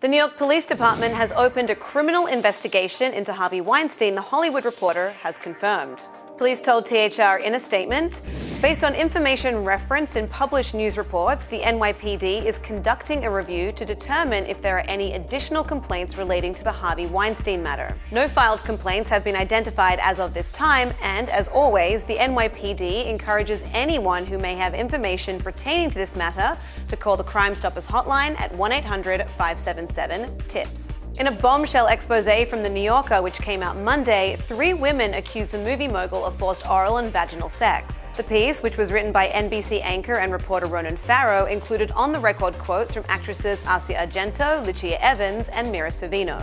The New York Police Department has opened a criminal investigation into Harvey Weinstein, The Hollywood Reporter has confirmed. Police told THR in a statement, "Based on information referenced in published news reports, the NYPD is conducting a review to determine if there are any additional complaints relating to the Harvey Weinstein matter. No filed complaints have been identified as of this time, and as always, the NYPD encourages anyone who may have information pertaining to this matter to call the Crimestoppers hotline at 1-800-577-TIPS. In a bombshell expose from The New Yorker, which came out Monday, 3 women accused the movie mogul of forced oral and vaginal sex. The piece, which was written by NBC anchor and reporter Ronan Farrow, included on-the-record quotes from actresses Asia Argento, Lucia Evans, and Mira Sorvino.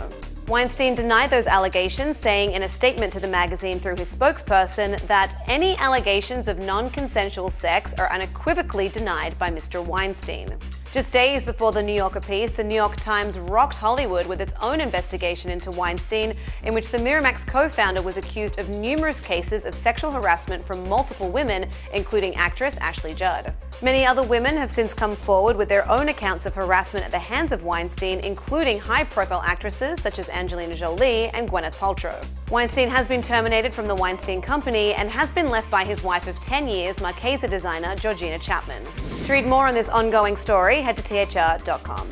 Weinstein denied those allegations, saying in a statement to the magazine through his spokesperson that any allegations of non-consensual sex are unequivocally denied by Mr. Weinstein. Just days before the New Yorker piece, the New York Times rocked Hollywood with its own investigation into Weinstein, in which the Miramax co-founder was accused of numerous cases of sexual harassment from multiple women, including actress Ashley Judd. Many other women have since come forward with their own accounts of harassment at the hands of Weinstein, including high-profile actresses such as Angelina Jolie and Gwyneth Paltrow. Weinstein has been terminated from the Weinstein Company and has been left by his wife of 10 years, Marchesa designer Georgina Chapman. To read more on this ongoing story, head to thr.com.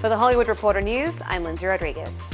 For The Hollywood Reporter News, I'm Lindsay Rodriguez.